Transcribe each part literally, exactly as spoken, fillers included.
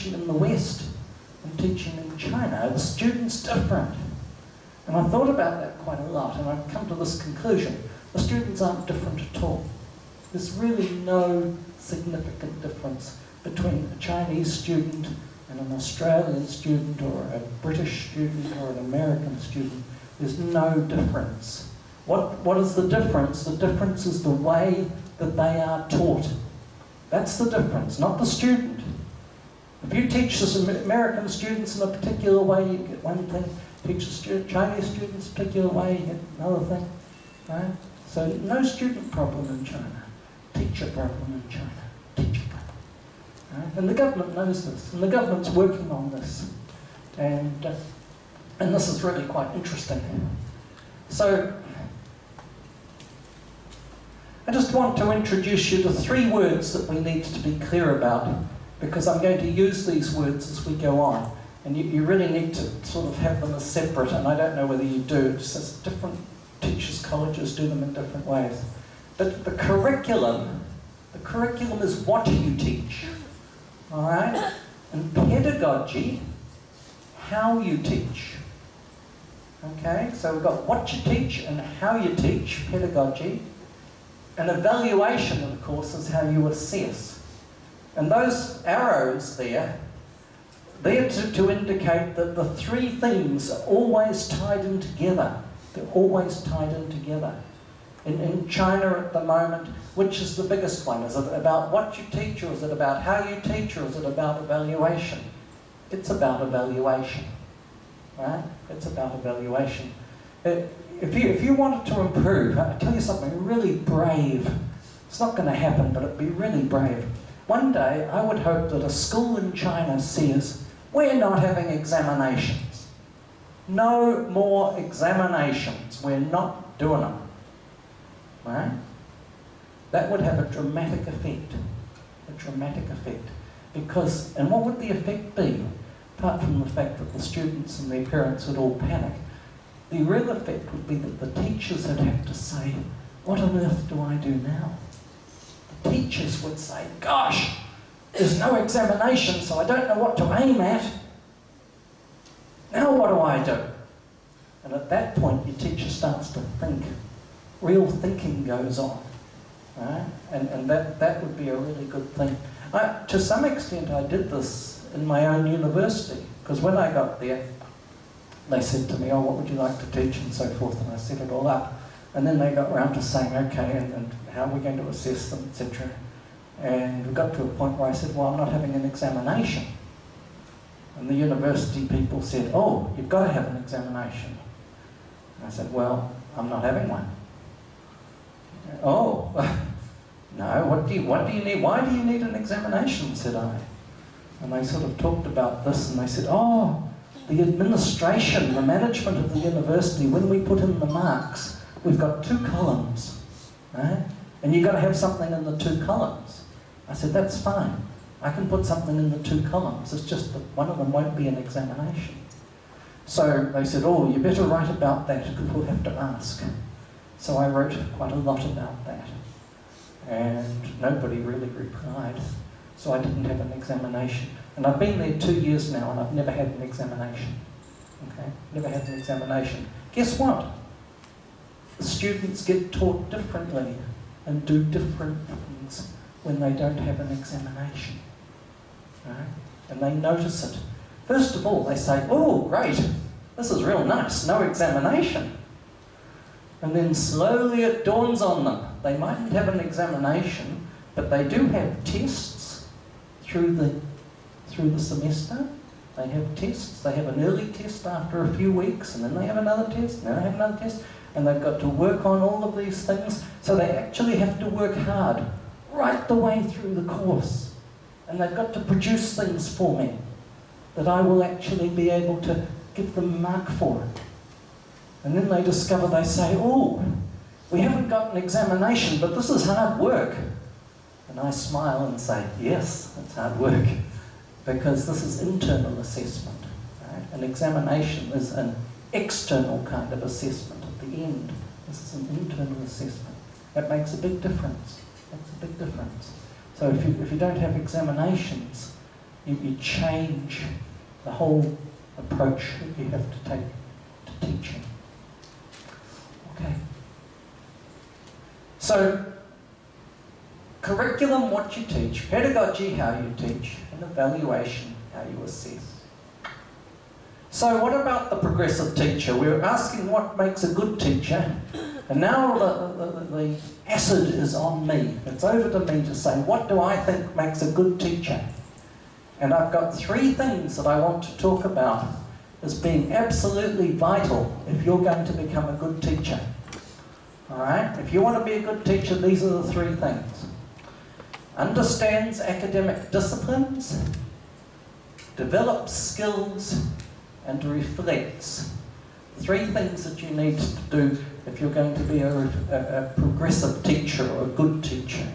teaching in the West and teaching in China are the students different? And I thought about that quite a lot, and I've come to this conclusion. The students aren't different at all. There's really no significant difference between a Chinese student and an Australian student or a British student or an American student. There's no difference. What, what is the difference? The difference is the way that they are taught. That's the difference, not the student. If you teach the American students in a particular way, you get one thing. Teach the Chinese students in a particular way, you get another thing. Right? So no student problem in China. Teacher problem in China. Teacher problem. Right? And the government knows this. And the government's working on this. And, uh, and this is really quite interesting. So I just want to introduce you to three words that we need to be clear about, because I'm going to use these words as we go on, and you, you really need to sort of have them as separate, and I don't know whether you do. It's just different teachers' colleges do them in different ways. But the curriculum, the curriculum is what you teach, all right? And pedagogy, how you teach, okay? So we've got what you teach and how you teach, pedagogy. An evaluation, of course, is how you assess. And those arrows there, they're to, to indicate that the three things are always tied in together. They're always tied in together. In, in China at the moment, which is the biggest one? Is it about what you teach, or is it about how you teach, or is it about evaluation? It's about evaluation, right? It's about evaluation. It, If you, if you wanted to improve, I'll tell you something really brave. It's not going to happen, but it'd be really brave. One day, I would hope that a school in China says, we're not having examinations. No more examinations. We're not doing them. Right? That would have a dramatic effect. A dramatic effect. Because, and what would the effect be? Apart from the fact that the students and their parents would all panic. The real effect would be that the teachers would have to say, what on earth do I do now? The teachers would say, gosh, there's no examination, so I don't know what to aim at. Now what do I do? And at that point, your teacher starts to think. Real thinking goes on. Right? And, and that, that would be a really good thing. I, to some extent, I did this in my own university, because when I got there, they said to me, oh, what would you like to teach, and so forth, and I set it all up. And then they got round to saying, okay, and, and how are we going to assess them, et cetera. And we got to a point where I said, well, I'm not having an examination. And the university people said, oh, you've got to have an examination. And I said, well, I'm not having one. Oh, no, what do you, what do you need, why do you need an examination, said I. And they sort of talked about this, and they said, oh, the administration, the management of the university, when we put in the marks, we've got two columns, right? And you've got to have something in the two columns. I said, that's fine. I can put something in the two columns. It's just that one of them won't be an examination. So they said, oh, you better write about that because we'll have to ask. So I wrote quite a lot about that. And nobody really replied. So I didn't have an examination. And I've been there two years now, and I've never had an examination. Okay? Never had an examination. Guess what? The students get taught differently and do different things when they don't have an examination. Right? And they notice it. First of all, they say, oh, great, this is real nice, no examination. And then slowly it dawns on them. They mightn't have an examination, but they do have tests through the through the semester. They have tests. They have an early test after a few weeks, and then they have another test, and then they have another test, and they've got to work on all of these things. So they actually have to work hard right the way through the course. And they've got to produce things for me that I will actually be able to give them a mark for. And then they discover, they say, oh, we haven't got an examination, but this is hard work. And I smile and say, yes, it's hard work. Because this is internal assessment. Right? An examination is an external kind of assessment at the end. This is an internal assessment. That makes a big difference. That's a big difference. So if you, if you don't have examinations, you, you change the whole approach that you have to take to teaching. Okay. So, curriculum, what you teach, pedagogy, how you teach, and evaluation, how you assess. So what about the progressive teacher? We were asking what makes a good teacher, and now the, the, the acid is on me. It's over to me to say, what do I think makes a good teacher? And I've got three things that I want to talk about as being absolutely vital if you're going to become a good teacher. All right? If you want to be a good teacher, these are the three things. Understands academic disciplines, develops skills, and reflects. Three things that you need to do if you're going to be a, a, a progressive teacher or a good teacher.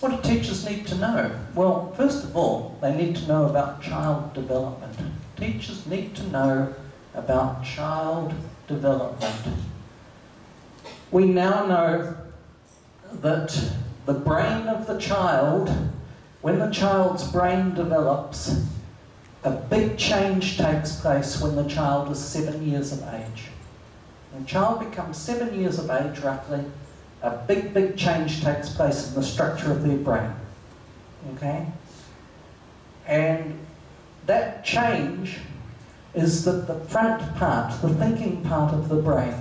What do teachers need to know? Well, first of all, they need to know about child development. Teachers need to know about child development. We now know that the brain of the child, when the child's brain develops, a big change takes place when the child is seven years of age. When a child becomes seven years of age, roughly, a big, big change takes place in the structure of their brain. Okay? And that change is that the front part, the thinking part of the brain,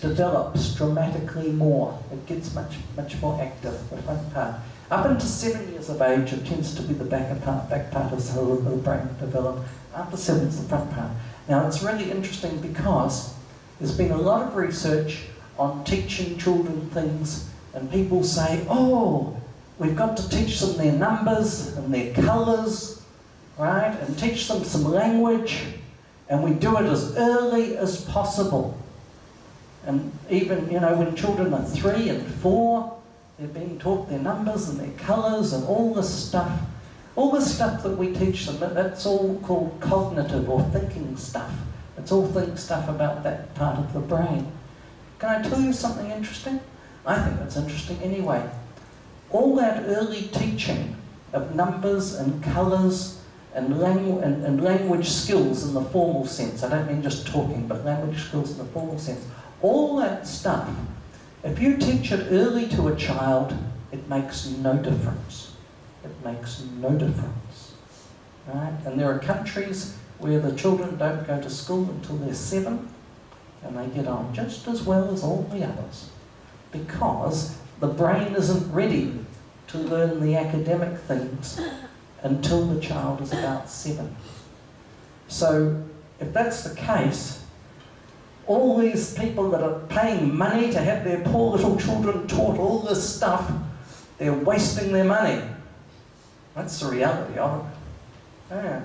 develops dramatically more. It gets much, much more active, the front part. Up until seven years of age, it tends to be the back part, back part is how the brain develops. After seven, it's the front part. Now, it's really interesting because there's been a lot of research on teaching children things, and people say, oh, we've got to teach them their numbers and their colours, right, and teach them some language, and we do it as early as possible. And even, you know, when children are three and four, they're being taught their numbers and their colours and all this stuff. All this stuff that we teach them, that's all called cognitive or thinking stuff. It's all think stuff about that part of the brain. Can I tell you something interesting? I think that's interesting anyway. All that early teaching of numbers and colours and, langu and, and language skills in the formal sense, I don't mean just talking, but language skills in the formal sense, all that stuff, if you teach it early to a child, it makes no difference. It makes no difference. Right? And there are countries where the children don't go to school until they're seven, and they get on just as well as all the others, because the brain isn't ready to learn the academic things until the child is about seven. So if that's the case, all these people that are paying money to have their poor little children taught all this stuff, they're wasting their money. That's the reality of it. Yeah.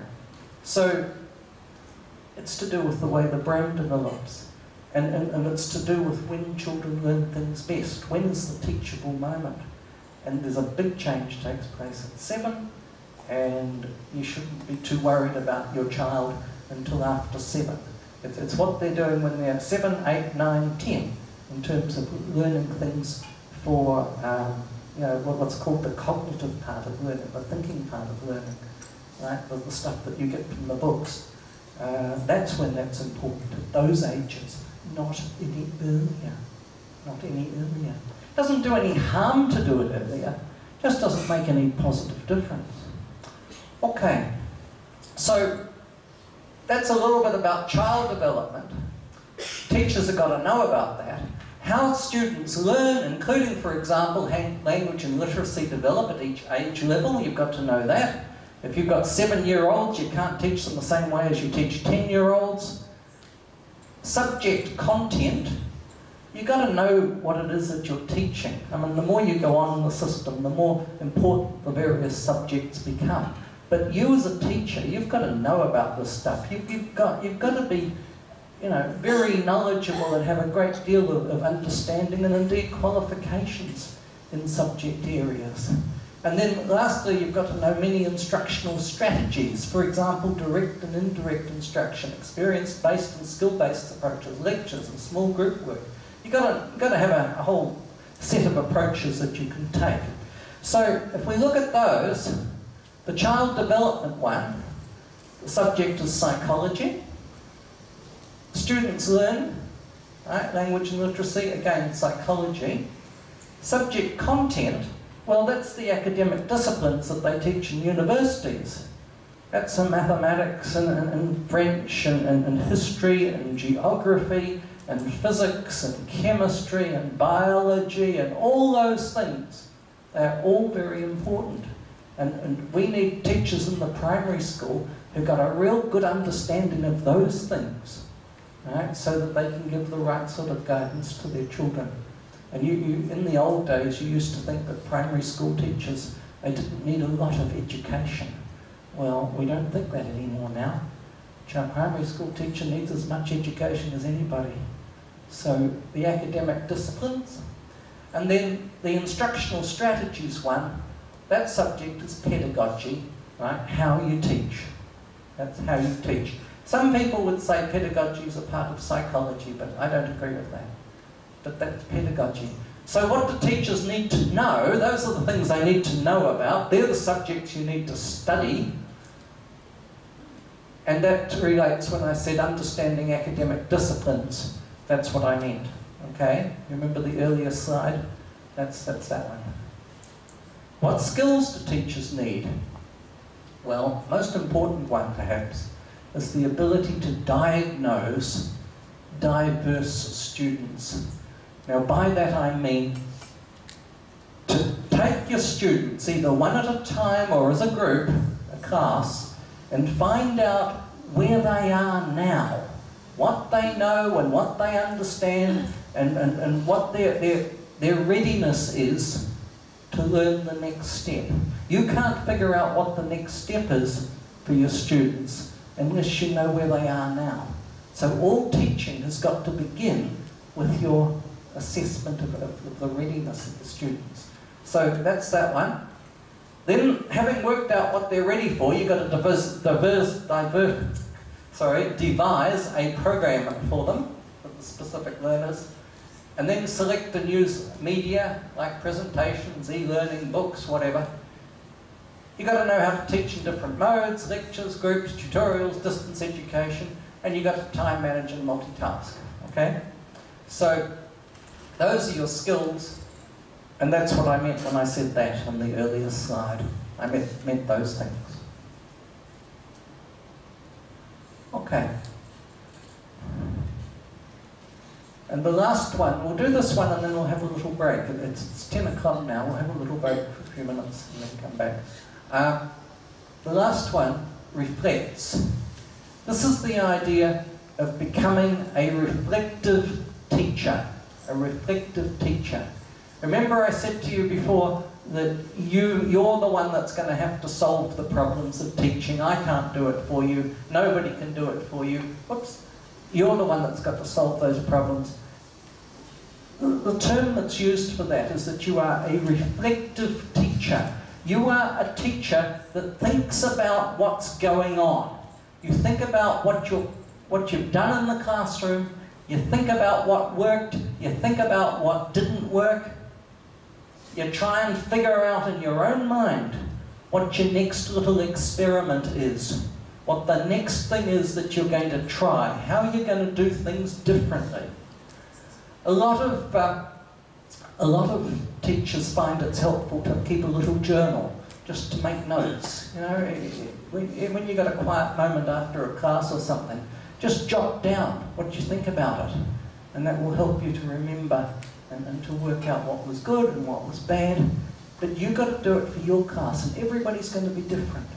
So it's to do with the way the brain develops. And, and, and it's to do with when children learn things best. When is the teachable moment? And there's a big change takes place at seven, and you shouldn't be too worried about your child until after seven. It's, it's what they're doing when they're seven, eight, nine, ten, in terms of learning things for um, you know, what's called the cognitive part of learning, the thinking part of learning, right? The, the stuff that you get from the books. Uh, that's when that's important, at those ages. Not any earlier. Not any earlier. Doesn't do any harm to do it earlier. Just doesn't make any positive difference. Okay. So that's a little bit about child development. Teachers have got to know about that. How students learn, including, for example, language and literacy develop at each age level. You've got to know that. If you've got seven-year-olds, you can't teach them the same way as you teach ten-year-olds. Subject content, you've got to know what it is that you're teaching. I mean, the more you go on in the system, the more important the various subjects become. But you as a teacher, you've got to know about this stuff. You've, you've, got, you've got to be, you know, very knowledgeable and have a great deal of, of understanding and indeed qualifications in subject areas. And then lastly, you've got to know many instructional strategies. For example, direct and indirect instruction, experience-based and skill-based approaches, lectures and small group work. You've got to, you've got to have a, a whole set of approaches that you can take. So if we look at those, the child development one, the subject is psychology. Students learn, right, language and literacy, again psychology. Subject content, well that's the academic disciplines that they teach in universities. That's in mathematics and, and, and French and, and, and history and geography and physics and chemistry and biology and all those things. They're all very important. And, and we need teachers in the primary school who've got a real good understanding of those things, right, so that they can give the right sort of guidance to their children. And you, you, in the old days, you used to think that primary school teachers, they didn't need a lot of education. Well, we don't think that anymore now. Our primary school teacher needs as much education as anybody. So the academic disciplines, and then the instructional strategies one, that subject is pedagogy, right? How you teach. That's how you teach. Some people would say pedagogy is a part of psychology, but I don't agree with that. But that's pedagogy. So what do teachers need to know? Those are the things they need to know about. They're the subjects you need to study. And that relates when I said understanding academic disciplines. That's what I meant. Okay? Remember the earlier slide? That's, that's that one. What skills do teachers need? Well, most important one perhaps is the ability to diagnose diverse students. Now by that I mean to take your students either one at a time or as a group, a class, and find out where they are now, what they know and what they understand and, and, and what their, their, their readiness is to learn the next step. You can't figure out what the next step is for your students unless you know where they are now. So all teaching has got to begin with your assessment of, of, of the readiness of the students. So that's that one. Then, having worked out what they're ready for, you've got to diverse, diverse, diverse, sorry, devise a program for them, for the specific learners, and then select and use media like presentations, e-learning, books, whatever. You've got to know how to teach in different modes, lectures, groups, tutorials, distance education, and you've got to time manage and multitask. Okay? So, those are your skills. And that's what I meant when I said that on the earlier slide. I meant, meant those things. Okay. And the last one, we'll do this one and then we'll have a little break. It's, it's ten o'clock now, we'll have a little break for a few minutes and then come back. Uh, the last one reflects. This is the idea of becoming a reflective teacher. A reflective teacher. Remember I said to you before that you, you're the one that's going to have to solve the problems of teaching. I can't do it for you. Nobody can do it for you. Whoops. You're the one that's got to solve those problems. The, the term that's used for that is that you are a reflective teacher. You are a teacher that thinks about what's going on. You think about what, you're, what you've done in the classroom. You think about what worked. You think about what didn't work. You try and figure out in your own mind what your next little experiment is, what the next thing is that you're going to try, how you're going to do things differently. A lot of, uh, a lot of teachers find it's helpful to keep a little journal, just to make notes. You know, when you've got a quiet moment after a class or something, just jot down what you think about it, and that will help you to remember And, and to work out what was good and what was bad. But you've got to do it for your class, and everybody's going to be different.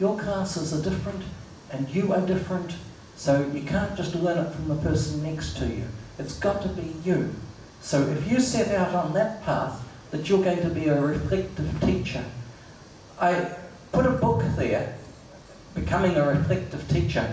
Your classes are different, and you are different, so you can't just learn it from the person next to you. It's got to be you. So if you set out on that path, that you're going to be a reflective teacher. I put a book there, Becoming a Reflective Teacher.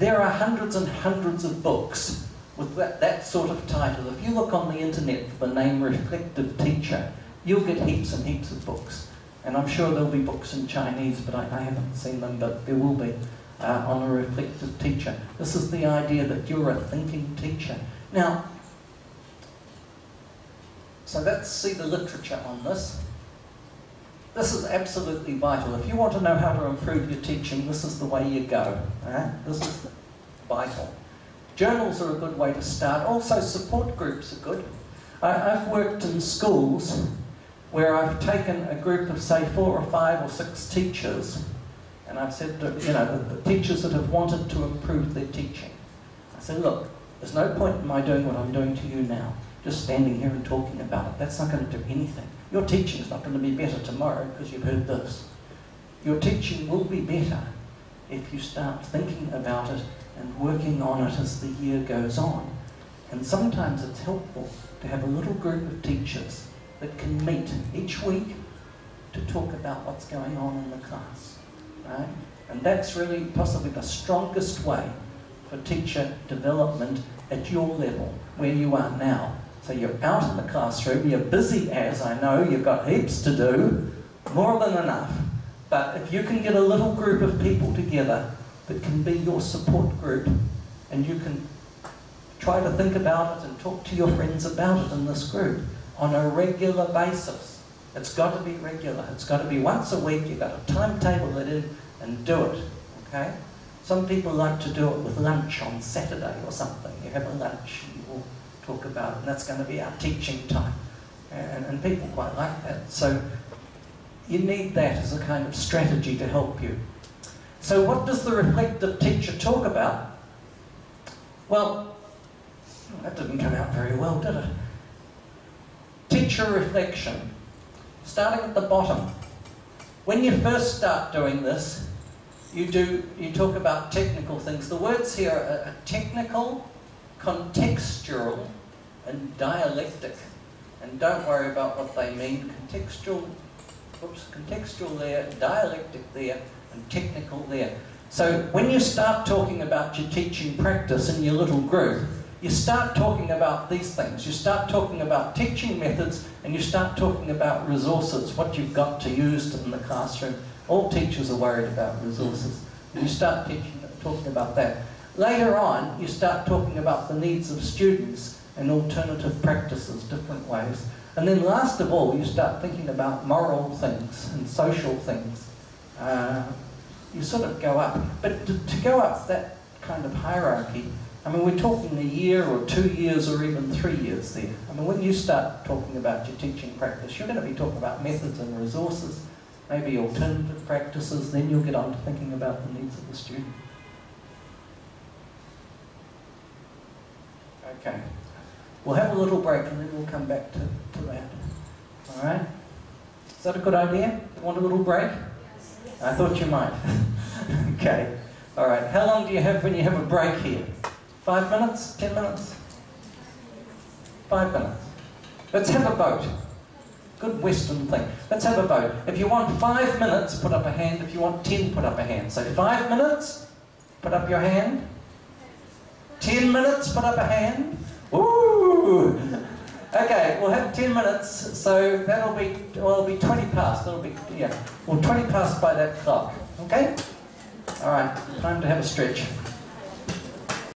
There are hundreds and hundreds of books with that, that sort of title. If you look on the internet for the name Reflective Teacher, you'll get heaps and heaps of books. And I'm sure there'll be books in Chinese, but I, I haven't seen them, but there will be, uh, on a reflective teacher. This is the idea that you're a thinking teacher. Now, so let's see the literature on this. This is absolutely vital. If you want to know how to improve your teaching, this is the way you go. Eh? This is vital. Journals are a good way to start. Also, support groups are good. I, I've worked in schools where I've taken a group of, say, four or five or six teachers, and I've said to, you know, the, the teachers that have wanted to improve their teaching, I said, look, there's no point in my doing what I'm doing to you now, just standing here and talking about it. That's not going to do anything. Your teaching is not going to be better tomorrow because you've heard this. Your teaching will be better if you start thinking about it and working on it as the year goes on. And sometimes it's helpful to have a little group of teachers that can meet each week to talk about what's going on in the class. Right? And that's really possibly the strongest way for teacher development at your level, where you are now. So you're out in the classroom, you're busy as I know, you've got heaps to do, more than enough. But if you can get a little group of people together that can be your support group, and you can try to think about it and talk to your friends about it in this group on a regular basis. It's got to be regular. It's got to be once a week. You've got to timetable it in and do it, okay? Some people like to do it with lunch on Saturday or something. You have a lunch, you all talk about it, and that's going to be our teaching time. And, and people quite like that. So you need that as a kind of strategy to help you. So what does the reflective teacher talk about? Well, that didn't come out very well, did it? Teacher reflection. Starting at the bottom. When you first start doing this, you do, you talk about technical things. The words here are technical, contextual and dialectic, and don't worry about what they mean. Contextual, oops, contextual there, dialectic there, and technical there. So when you start talking about your teaching practice in your little group, you start talking about these things. You start talking about teaching methods, and you start talking about resources, what you've got to use in the classroom. All teachers are worried about resources. And you start teaching, talking about that. Later on, you start talking about the needs of students and alternative practices, different ways. And then last of all, you start thinking about moral things and social things. Uh, you sort of go up. But to, to go up that kind of hierarchy, I mean, we're talking a year or two years or even three years there. I mean, when you start talking about your teaching practice, you're going to be talking about methods and resources, maybe alternative practices, then you'll get on to thinking about the needs of the student. Okay, we'll have a little break and then we'll come back to, to that. All right? Is that a good idea? You want a little break? Yes. I thought you might. Okay. All right. How long do you have when you have a break here? Five minutes? Ten minutes? Five minutes. Let's have a vote. Good Western thing. Let's have a vote. If you want five minutes, put up a hand. If you want ten, put up a hand. So five minutes, put up your hand. Ten minutes, put up a hand. Woo! Okay, we'll have ten minutes, so that'll be, well, it'll be twenty past. That'll be, yeah, well, twenty past by that clock. Okay? All right, time to have a stretch.